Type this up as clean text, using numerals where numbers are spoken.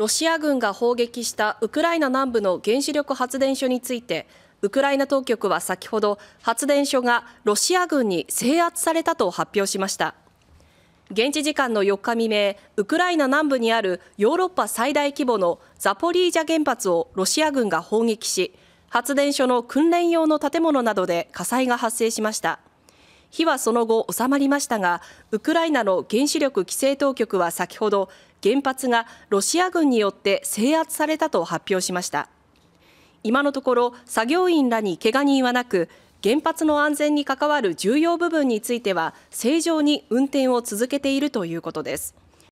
ロシア軍が砲撃したウクライナ南部の原子力発電所について、ウクライナ当局は先ほど、発電所がロシア軍に制圧されたと発表しました。現地時間の4日未明、ウクライナ南部にあるヨーロッパ最大規模のザポリージャ原発をロシア軍が砲撃し、発電所の訓練用の建物などで火災が発生しました。火はその後収まりましたが、ウクライナの原子力規制当局は先ほど、原発がロシア軍によって制圧されたと発表しました。今のところ、作業員らにけが人はなく、原発の安全に関わる重要部分については、正常に運転を続けているということです。